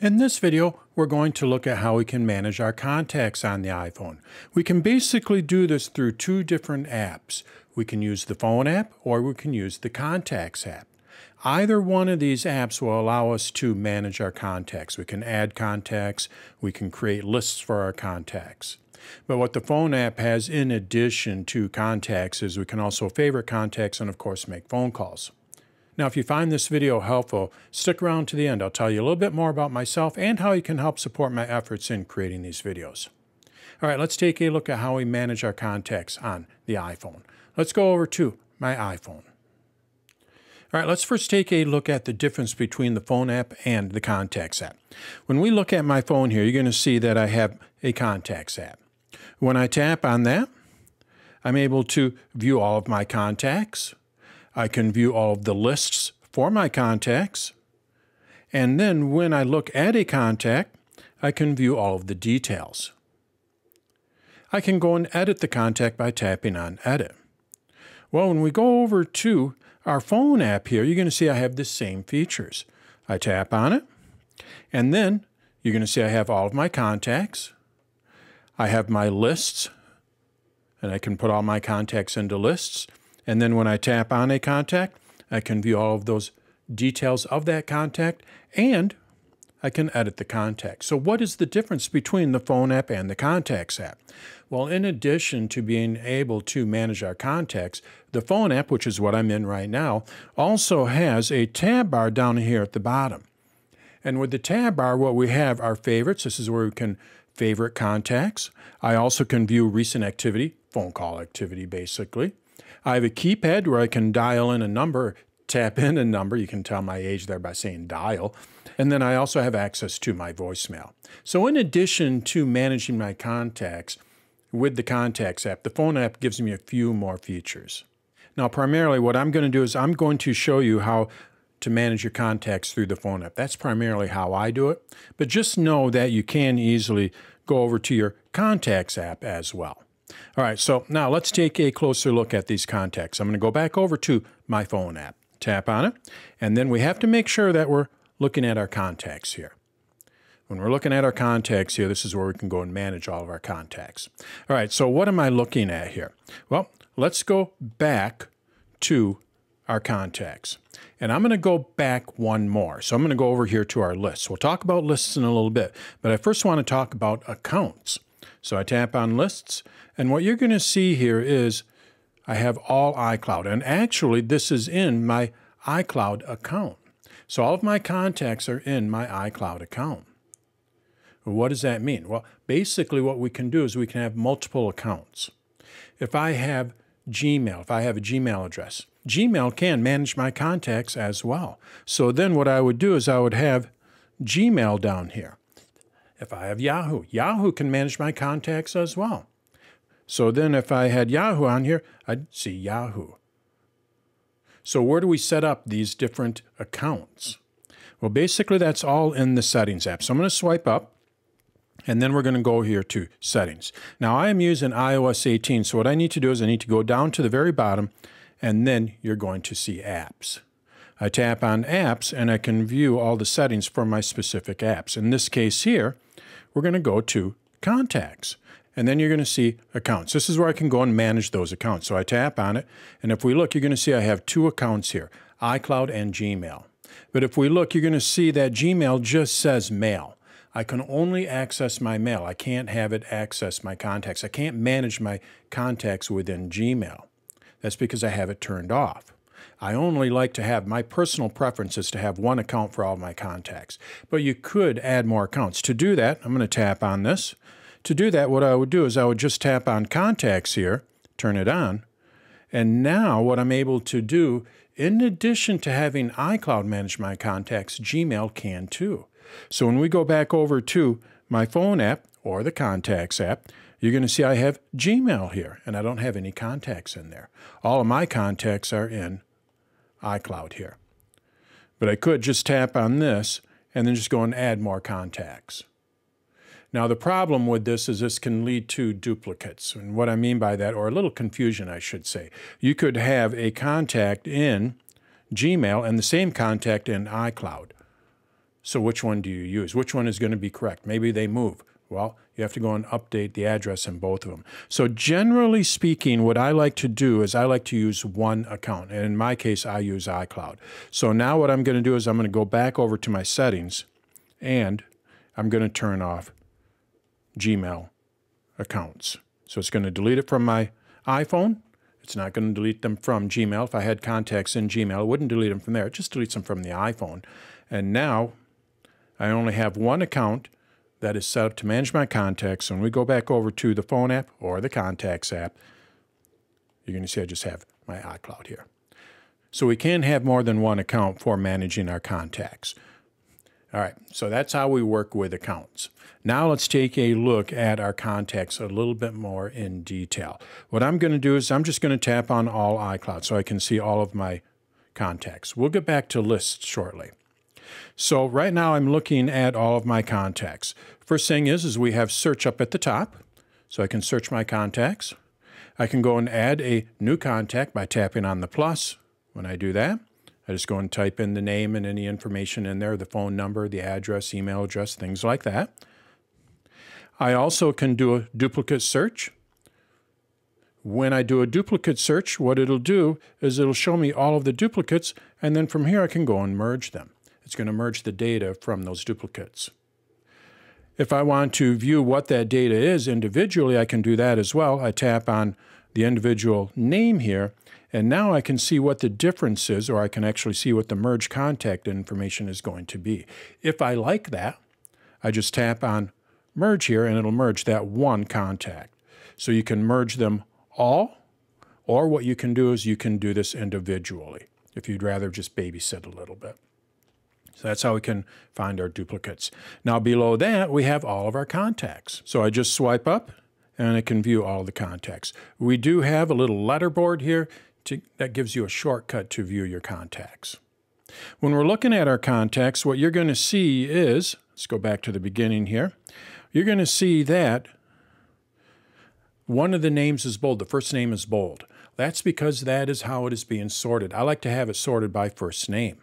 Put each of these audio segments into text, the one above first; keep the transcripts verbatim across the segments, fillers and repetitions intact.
In this video, we're going to look at how we can manage our contacts on the iPhone. We can basically do this through two different apps. We can use the phone app or we can use the contacts app. Either one of these apps will allow us to manage our contacts. We can add contacts, we can create lists for our contacts. But what the phone app has in addition to contacts is we can also favorite contacts and of course make phone calls. Now, if you find this video helpful, stick around to the end. I'll tell you a little bit more about myself and how you can help support my efforts in creating these videos. All right, let's take a look at how we manage our contacts on the iPhone. Let's go over to my iPhone. All right, let's first take a look at the difference between the phone app and the contacts app. When we look at my phone here, you're going to see that I have a contacts app. When I tap on that, I'm able to view all of my contacts. I can view all of the lists for my contacts, and then when I look at a contact, I can view all of the details. I can go and edit the contact by tapping on Edit. Well, when we go over to our phone app here, you're going to see I have the same features. I tap on it, and then you're going to see I have all of my contacts. I have my lists, and I can put all my contacts into lists. And then when I tap on a contact, I can view all of those details of that contact, and I can edit the contact. So what is the difference between the phone app and the contacts app? Well, in addition to being able to manage our contacts, the phone app, which is what I'm in right now, also has a tab bar down here at the bottom. And with the tab bar, what we have are favorites. This is where we can favorite contacts. I also can view recent activity, phone call activity, basically. I have a keypad where I can dial in a number, tap in a number. You can tell my age there by saying dial. And then I also have access to my voicemail. So in addition to managing my contacts with the contacts app, the phone app gives me a few more features. Now, primarily what I'm going to do is I'm going to show you how to manage your contacts through the phone app. That's primarily how I do it. But just know that you can easily go over to your contacts app as well. All right, so now let's take a closer look at these contacts. I'm going to go back over to my phone app, tap on it, and then we have to make sure that we're looking at our contacts here. When we're looking at our contacts here, this is where we can go and manage all of our contacts. All right, so what am I looking at here? Well, let's go back to our contacts. And I'm going to go back one more. So I'm going to go over here to our lists. We'll talk about lists in a little bit, but I first want to talk about accounts. So I tap on lists, and what you're going to see here is I have all iCloud, and actually this is in my iCloud account. So all of my contacts are in my iCloud account. What does that mean? Well, basically what we can do is we can have multiple accounts. If I have Gmail, if I have a Gmail address, Gmail can manage my contacts as well. So then what I would do is I would have Gmail down here. If I have Yahoo, Yahoo can manage my contacts as well. So then if I had Yahoo on here, I'd see Yahoo. So where do we set up these different accounts? Well, basically that's all in the Settings app. So I'm going to swipe up, and then we're going to go here to Settings. Now I am using i O S eighteen, so what I need to do is I need to go down to the very bottom, and then you're going to see Apps. I tap on Apps, and I can view all the settings for my specific apps. In this case here, we're going to go to Contacts, and then you're going to see Accounts. This is where I can go and manage those accounts. So I tap on it, and if we look, you're going to see I have two accounts here, iCloud and Gmail. But if we look, you're going to see that Gmail just says Mail. I can only access my mail. I can't have it access my contacts. I can't manage my contacts within Gmail. That's because I have it turned off. I only like to have, my personal preference is to have one account for all of my contacts, but you could add more accounts. To do that, I'm going to tap on this. To do that, what I would do is I would just tap on Contacts here, turn it on, and now what I'm able to do, in addition to having iCloud manage my contacts, Gmail can too. So when we go back over to my phone app or the Contacts app, you're going to see I have Gmail here, and I don't have any contacts in there. All of my contacts are in iCloud here. But I could just tap on this and then just go and add more contacts. Now the problem with this is this can lead to duplicates. And what I mean by that, or a little confusion I should say, you could have a contact in Gmail and the same contact in iCloud. So which one do you use? Which one is going to be correct? Maybe they move. Well, you have to go and update the address in both of them. So generally speaking, what I like to do is I like to use one account. And in my case, I use iCloud. So now what I'm going to do is I'm going to go back over to my settings and I'm going to turn off Gmail accounts. So it's going to delete it from my iPhone. It's not going to delete them from Gmail. If I had contacts in Gmail, it wouldn't delete them from there. It just deletes them from the iPhone. And now I only have one account that is set up to manage my contacts. When we go back over to the phone app or the contacts app, you're going to see I just have my iCloud here. So we can have more than one account for managing our contacts. All right, so that's how we work with accounts. Now let's take a look at our contacts a little bit more in detail. What I'm going to do is I'm just going to tap on all iCloud so I can see all of my contacts. We'll get back to lists shortly. So right now I'm looking at all of my contacts. First thing is, is we have search up at the top. So I can search my contacts. I can go and add a new contact by tapping on the plus. When I do that, I just go and type in the name and any information in there, the phone number, the address, email address, things like that. I also can do a duplicate search. When I do a duplicate search, what it'll do is it'll show me all of the duplicates, and then from here I can go and merge them. It's going to merge the data from those duplicates. If I want to view what that data is individually, I can do that as well. I tap on the individual name here, and now I can see what the difference is, or I can actually see what the merge contact information is going to be. If I like that, I just tap on merge here, and it'll merge that one contact. So you can merge them all, or what you can do is you can do this individually, if you'd rather just babysit a little bit. So that's how we can find our duplicates. Now below that, we have all of our contacts. So I just swipe up and I can view all the contacts. We do have a little letterboard here to, that gives you a shortcut to view your contacts. When we're looking at our contacts, what you're going to see is, let's go back to the beginning here, you're going to see that one of the names is bold. The first name is bold. That's because that is how it is being sorted. I like to have it sorted by first name.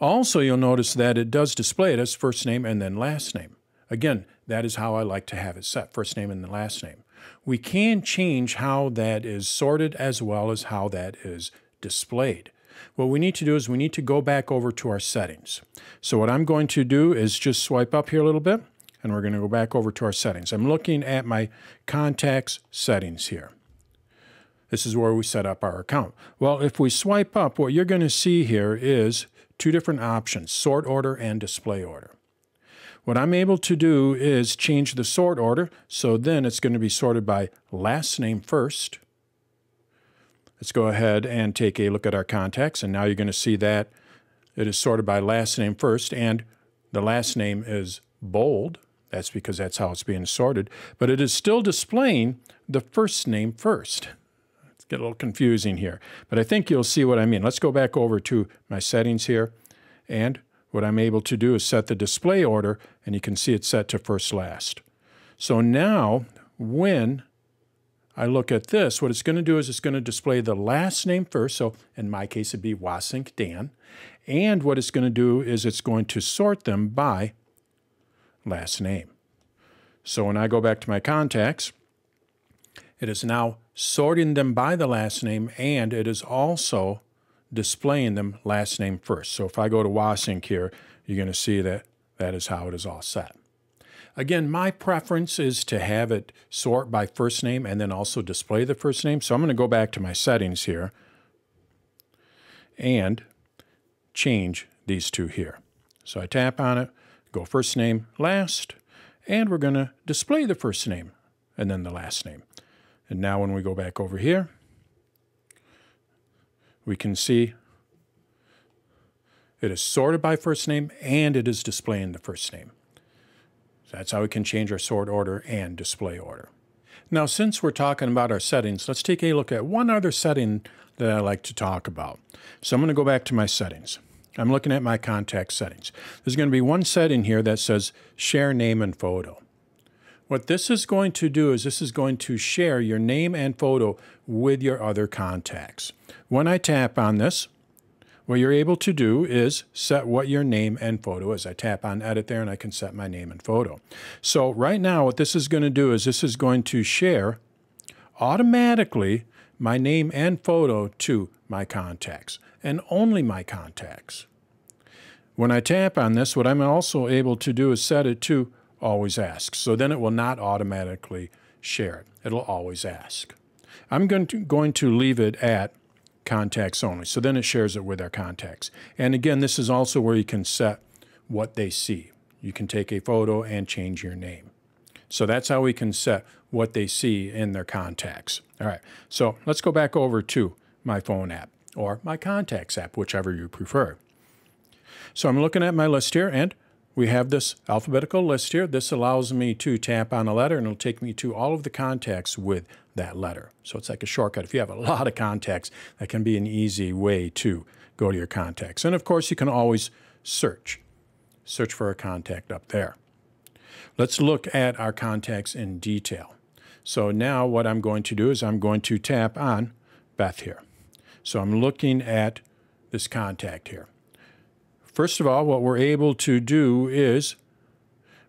Also, you'll notice that it does display it as first name and then last name. Again, that is how I like to have it set, first name and then last name. We can change how that is sorted as well as how that is displayed. What we need to do is we need to go back over to our settings. So what I'm going to do is just swipe up here a little bit, and we're going to go back over to our settings. I'm looking at my contacts settings here. This is where we set up our account. Well, if we swipe up, what you're going to see here is two different options, sort order and display order. What I'm able to do is change the sort order, so then it's going to be sorted by last name first. Let's go ahead and take a look at our contacts, and now you're going to see that it is sorted by last name first, and the last name is bold. That's because that's how it's being sorted, but it is still displaying the first name first. Get a little confusing here, but I think you'll see what I mean. Let's go back over to my settings here, and what I'm able to do is set the display order, and you can see it's set to first last. So now when I look at this, what it's going to do is it's going to display the last name first, so in my case it'd be Wasink Dan, and what it's going to do is it's going to sort them by last name. So when I go back to my contacts, it is now sorting them by the last name, and it is also displaying them last name first. So if I go to Wasink here, you're going to see that that is how it is all set. Again, my preference is to have it sort by first name and then also display the first name. So I'm going to go back to my settings here and change these two here. So I tap on it, go first name, last, and we're going to display the first name and then the last name. And now when we go back over here, we can see it is sorted by first name and it is displaying the first name. So that's how we can change our sort order and display order. Now, since we're talking about our settings, let's take a look at one other setting that I like to talk about. So I'm going to go back to my settings. I'm looking at my contact settings. There's going to be one setting here that says share name and photo. What this is going to do is this is going to share your name and photo with your other contacts. When I tap on this, What you're able to do is set what your name and photo is. I tap on edit there and I can set my name and photo. So right now what this is going to do is this is going to share automatically my name and photo to my contacts and only my contacts. When I tap on this, what I'm also able to do is set it to always ask. So then it will not automatically share it. It'll always ask. I'm going to, going to leave it at contacts only. So then it shares it with our contacts. And again, this is also where you can set what they see. You can take a photo and change your name. So that's how we can set what they see in their contacts. All right, so let's go back over to my phone app or my contacts app, whichever you prefer. So I'm looking at my list here, and we have this alphabetical list here. This allows me to tap on a letter and it'll take me to all of the contacts with that letter. So it's like a shortcut. If you have a lot of contacts, that can be an easy way to go to your contacts. And of course, you can always search. Search for a contact up there. Let's look at our contacts in detail. So now what I'm going to do is I'm going to tap on Beth here. So I'm looking at this contact here. First of all, what we're able to do is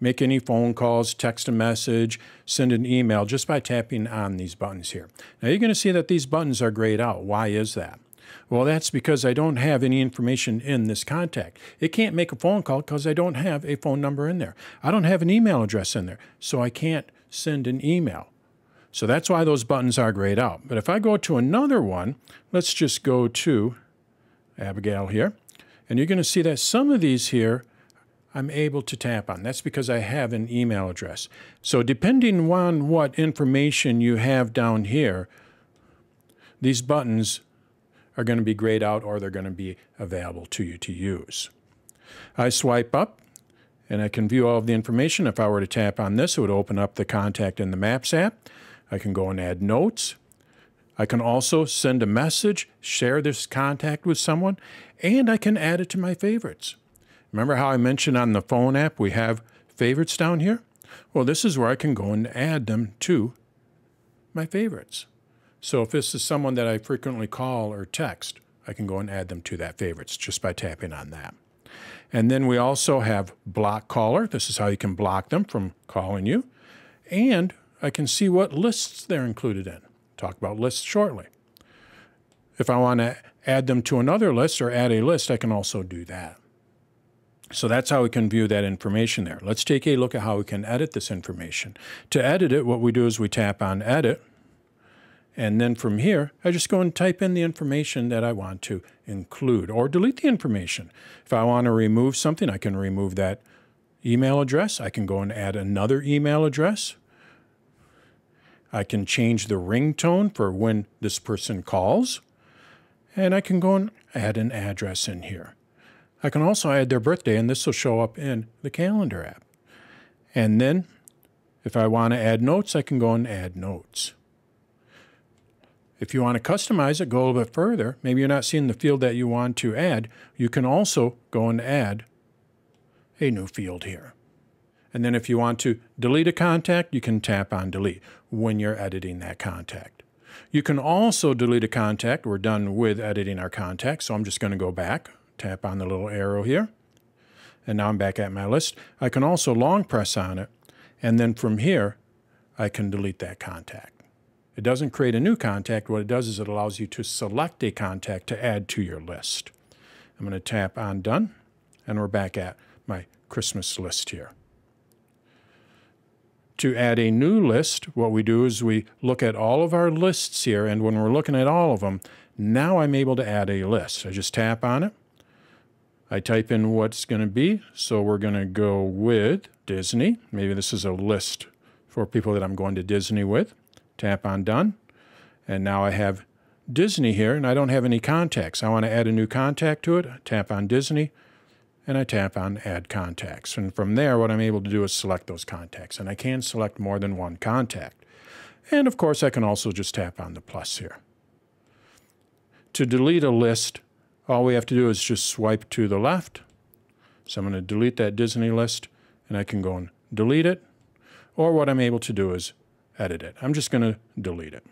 make any phone calls, text a message, send an email just by tapping on these buttons here. Now you're going to see that these buttons are grayed out. Why is that? Well, that's because I don't have any information in this contact. It can't make a phone call because I don't have a phone number in there. I don't have an email address in there, so I can't send an email. So that's why those buttons are grayed out. But if I go to another one, let's just go to Abigail here. And you're going to see that some of these here I'm able to tap on. That's because I have an email address. So depending on what information you have down here, these buttons are going to be grayed out or they're going to be available to you to use. I swipe up and I can view all of the information. If I were to tap on this, it would open up the contact in the Maps app. I can go and add notes. I can also send a message, share this contact with someone, and I can add it to my favorites. Remember how I mentioned on the phone app we have favorites down here? Well, this is where I can go and add them to my favorites. So if this is someone that I frequently call or text, I can go and add them to that favorites just by tapping on that. And then we also have block caller. This is how you can block them from calling you. And I can see what lists they're included in. Talk about lists shortly. If I want to add them to another list or add a list, I can also do that. So that's how we can view that information there. Let's take a look at how we can edit this information. To edit it, what we do is we tap on edit, and then from here, I just go and type in the information that I want to include or delete the information. If I want to remove something, I can remove that email address. I can go and add another email address. I can change the ringtone for when this person calls, and I can go and add an address in here. I can also add their birthday, and this will show up in the calendar app. And then if I want to add notes, I can go and add notes. If you want to customize it, go a little bit further. Maybe you're not seeing the field that you want to add. You can also go and add a new field here. And then if you want to delete a contact, you can tap on delete when you're editing that contact. You can also delete a contact. We're done with editing our contacts, so I'm just going to go back, tap on the little arrow here, and now I'm back at my list. I can also long press on it, and then from here, I can delete that contact. It doesn't create a new contact. What it does is it allows you to select a contact to add to your list. I'm going to tap on done, and we're back at my Christmas list here. To add a new list, what we do is we look at all of our lists here, and when we're looking at all of them, now I'm able to add a list. I just tap on it. I type in what's going to be, so we're going to go with Disney. Maybe this is a list for people that I'm going to Disney with. Tap on done, and now I have Disney here, and I don't have any contacts. I want to add a new contact to it. I tap on Disney, and I tap on Add Contacts. And from there, what I'm able to do is select those contacts. And I can select more than one contact. And of course, I can also just tap on the plus here. To delete a list, all we have to do is just swipe to the left. So I'm going to delete that Disney list, and I can go and delete it. Or what I'm able to do is edit it. I'm just going to delete it.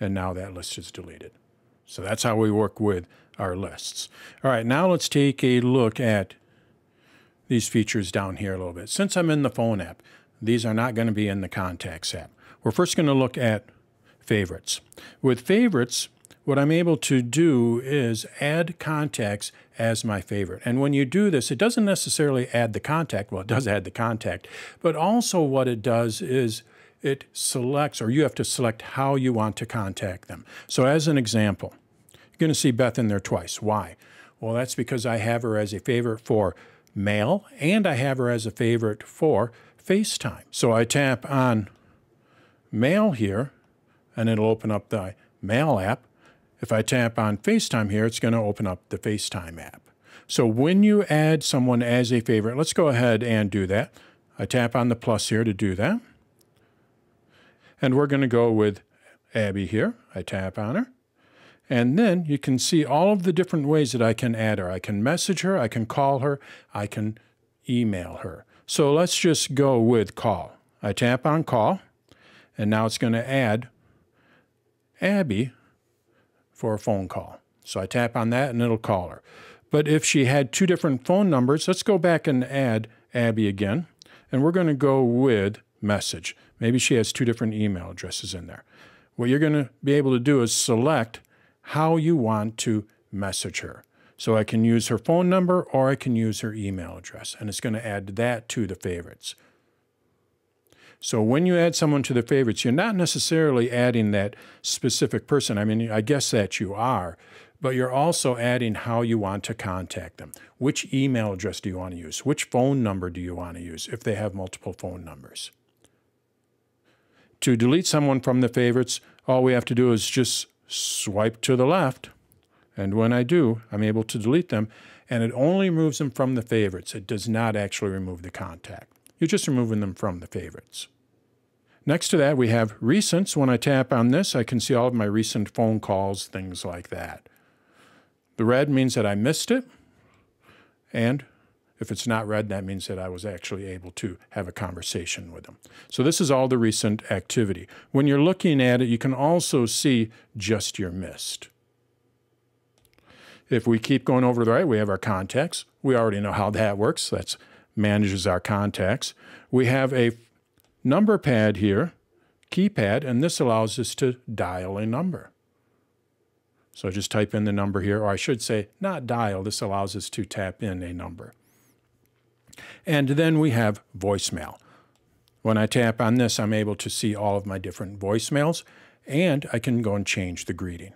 And now that list is deleted. So that's how we work with our lists. All right, now let's take a look at these features down here a little bit. Since I'm in the phone app, these are not going to be in the contacts app. We're first going to look at favorites. With favorites, what I'm able to do is add contacts as my favorite. And when you do this, it doesn't necessarily add the contact. Well, it does add the contact, but also what it does is it selects, or you have to select how you want to contact them. So as an example, you're going to see Beth in there twice. Why? Well, that's because I have her as a favorite for mail, and I have her as a favorite for FaceTime. So I tap on mail here, and it'll open up the mail app. If I tap on FaceTime here, it's going to open up the FaceTime app. So when you add someone as a favorite, let's go ahead and do that. I tap on the plus here to do that. And we're going to go with Abby here. I tap on her. And then you can see all of the different ways that I can add her. I can message her, I can call her, I can email her. So let's just go with call. I tap on call, and now it's going to add Abby for a phone call. So I tap on that, and it'll call her. But if she had two different phone numbers, let's go back and add Abby again. And we're going to go with message. Maybe she has two different email addresses in there. What you're going to be able to do is select how you want to message her. So I can use her phone number, or I can use her email address, and it's going to add that to the favorites. So when you add someone to the favorites, you're not necessarily adding that specific person. I mean, I guess that you are, but you're also adding how you want to contact them. Which email address do you want to use? Which phone number do you want to use if they have multiple phone numbers? To delete someone from the favorites, all we have to do is just swipe to the left, and when I do, I'm able to delete them, and it only removes them from the favorites. It does not actually remove the contact. You're just removing them from the favorites. Next to that, we have recents. When I tap on this, I can see all of my recent phone calls, things like that. The red means that I missed it, and if it's not red, that means that I was actually able to have a conversation with them. So this is all the recent activity. When you're looking at it, you can also see just your missed. If we keep going over to the right, we have our contacts. We already know how that works. That manages our contacts. We have a number pad here, keypad, and this allows us to dial a number. So just type in the number here, or I should say not dial. This allows us to tap in a number. And then we have voicemail. When I tap on this, I'm able to see all of my different voicemails, and I can go and change the greeting.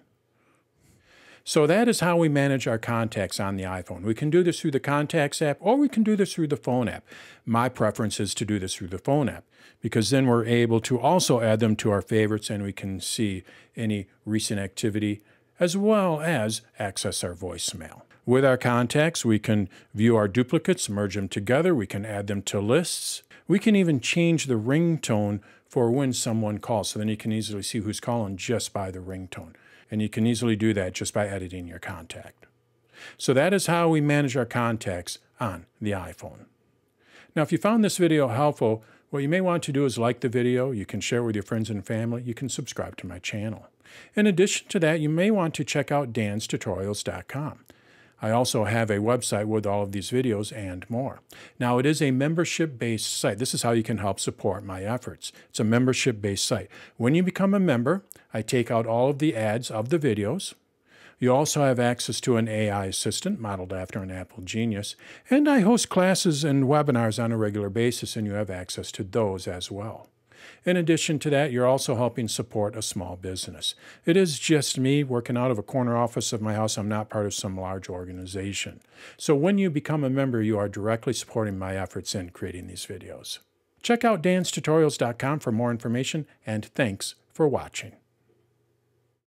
So that is how we manage our contacts on the iPhone. We can do this through the Contacts app, or we can do this through the phone app. My preference is to do this through the phone app, because then we're able to also add them to our favorites, and we can see any recent activity as well as access our voicemail. With our contacts, we can view our duplicates, merge them together. We can add them to lists. We can even change the ringtone for when someone calls. So then you can easily see who's calling just by the ringtone. And you can easily do that just by editing your contact. So that is how we manage our contacts on the iPhone. Now, if you found this video helpful, what you may want to do is like the video. You can share with your friends and family. You can subscribe to my channel. In addition to that, you may want to check out dan's tutorials dot com. I also have a website with all of these videos and more. Now, it is a membership-based site. This is how you can help support my efforts. It's a membership-based site. When you become a member, I take out all of the ads of the videos. You also have access to an A I assistant modeled after an Apple Genius, and I host classes and webinars on a regular basis, and you have access to those as well. In addition to that, you're also helping support a small business. It is just me working out of a corner office of my house. I'm not part of some large organization. So when you become a member, you are directly supporting my efforts in creating these videos. Check out dan's tutorials dot com for more information, and thanks for watching.